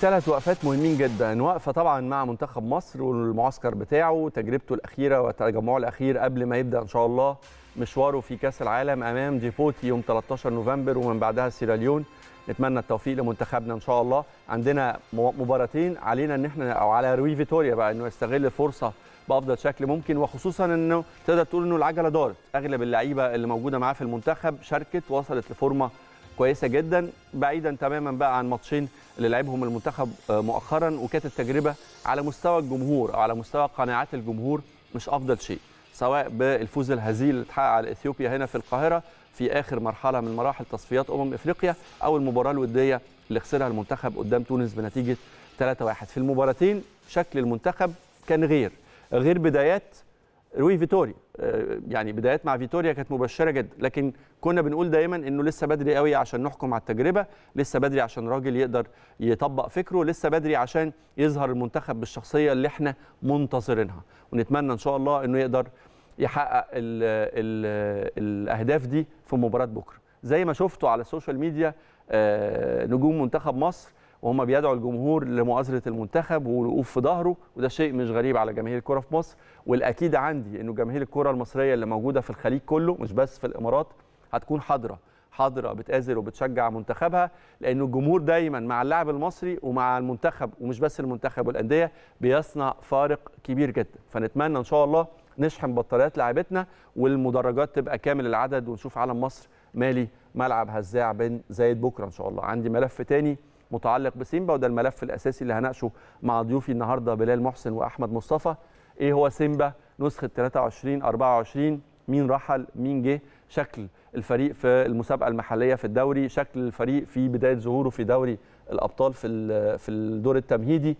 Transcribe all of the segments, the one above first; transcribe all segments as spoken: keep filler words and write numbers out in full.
ثلاث وقفات مهمين جدا، وقفه طبعا مع منتخب مصر والمعسكر بتاعه، تجربته الاخيره وتجمعه الاخير قبل ما يبدا ان شاء الله مشواره في كاس العالم امام جيبوتي يوم ثلاثة عشر نوفمبر، ومن بعدها سيراليون. نتمنى التوفيق لمنتخبنا ان شاء الله. عندنا مباراتين علينا ان احنا او على روي فيتوريا بقى انه يستغل الفرصه بافضل شكل ممكن، وخصوصا انه تقدر تقول انه العجله دارت، اغلب اللعيبه اللي موجوده معاه في المنتخب شاركت وصلت لفورمه كويسه جدا، بعيدا تماما بقى عن ماتشين اللي لعبهم المنتخب مؤخرا وكانت التجربه على مستوى الجمهور او على مستوى قناعات الجمهور مش افضل شيء، سواء بالفوز الهزيل اللي اتحقق على اثيوبيا هنا في القاهره في اخر مرحله من مراحل تصفيات امم افريقيا، او المباراه الوديه اللي خسرها المنتخب قدام تونس بنتيجه ثلاثة واحد. في المباراتين شكل المنتخب كان غير غير بدايات روي فيتوريا، يعني بدايات مع فيتوريا كانت مبشره جدا، لكن كنا بنقول دايما انه لسه بدري قوي عشان نحكم على التجربه، لسه بدري عشان راجل يقدر يطبق فكره، لسه بدري عشان يظهر المنتخب بالشخصيه اللي احنا منتظرينها، ونتمنى ان شاء الله انه يقدر يحقق ال ال الاهداف دي في مباراه بكره. زي ما شفتوا على السوشيال ميديا نجوم منتخب مصر وهم بيدعوا الجمهور لمؤازره المنتخب والوقوف في ظهره، وده شيء مش غريب على جماهير الكره في مصر، والاكيد عندي انه جماهير الكره المصريه اللي موجوده في الخليج كله مش بس في الامارات هتكون حاضره حاضره بتآزر وبتشجع منتخبها، لانه الجمهور دايما مع اللاعب المصري ومع المنتخب، ومش بس المنتخب والانديه، بيصنع فارق كبير جدا. فنتمنى ان شاء الله نشحن بطاريات لاعبتنا والمدرجات تبقى كامل العدد، ونشوف علم مصر مالي ملعب هزاع بن زايد بكره ان شاء الله. عندي ملف تاني متعلق بسيمبا، وده الملف الاساسي اللي هناقشه مع ضيوفي النهارده بلال محسن واحمد مصطفى. ايه هو سيمبا نسخه ثلاثة وعشرين أربعة وعشرين؟ مين رحل مين جه؟ شكل الفريق في المسابقه المحليه في الدوري، شكل الفريق في بدايه ظهوره في دوري الابطال في في الدور التمهيدي،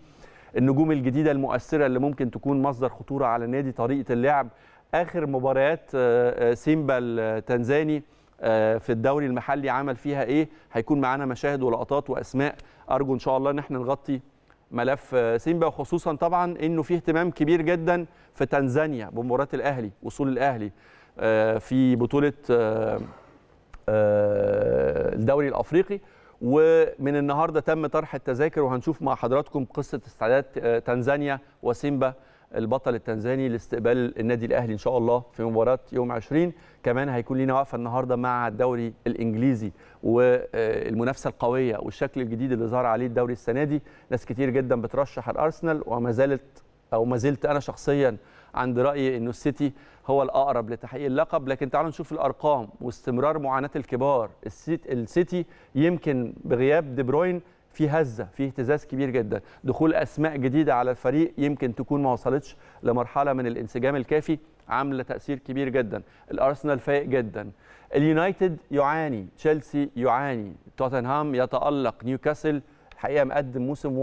النجوم الجديده المؤثره اللي ممكن تكون مصدر خطوره على النادي، طريقه اللعب، اخر مباريات سيمبا التنزاني في الدوري المحلي عمل فيها ايه. هيكون معانا مشاهد ولقطات واسماء، ارجو ان شاء الله ان احنا نغطي ملف سيمبا، وخصوصا طبعا انه في اهتمام كبير جدا في تنزانيا بمباراه الاهلي، وصول الاهلي في بطوله الدوري الافريقي، ومن النهارده تم طرح التذاكر، وهنشوف مع حضراتكم قصه استعدادات تنزانيا وسيمبا البطل التنزاني لاستقبال النادي الاهلي ان شاء الله في مباراه يوم عشرين. كمان هيكون لينا وقفه النهارده مع الدوري الانجليزي والمنافسه القويه والشكل الجديد اللي ظهر عليه الدوري السنه دي، ناس كتير جدا بترشح الارسنال، وما زالت او ما زلت انا شخصيا عند رايي انه السيتي هو الاقرب لتحقيق اللقب، لكن تعالوا نشوف الارقام واستمرار معاناه الكبار. السيتي يمكن بغياب دي بروين في هزه، في اهتزاز كبير جدا، دخول اسماء جديده على الفريق يمكن تكون ما وصلتش لمرحله من الانسجام الكافي، عامله تاثير كبير جدا. الارسنال فايق جدا، اليونايتد يعاني، تشيلسي يعاني، توتنهام يتالق، نيوكاسل الحقيقه مقدم موسم